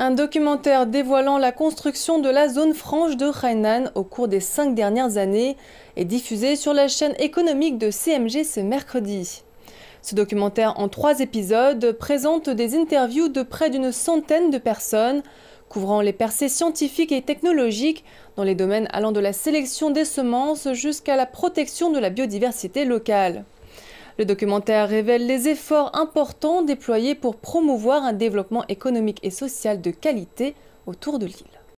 Un documentaire dévoilant la construction de la zone franche de Hainan au cours des 5 dernières années est diffusé sur la chaîne économique de CMG ce mercredi. Ce documentaire en 3 épisodes présente des interviews de près d'une centaine de personnes couvrant les percées scientifiques et technologiques dans les domaines allant de la sélection des semences jusqu'à la protection de la biodiversité locale. Le documentaire révèle les efforts importants déployés pour promouvoir un développement économique et social de qualité autour de l'île.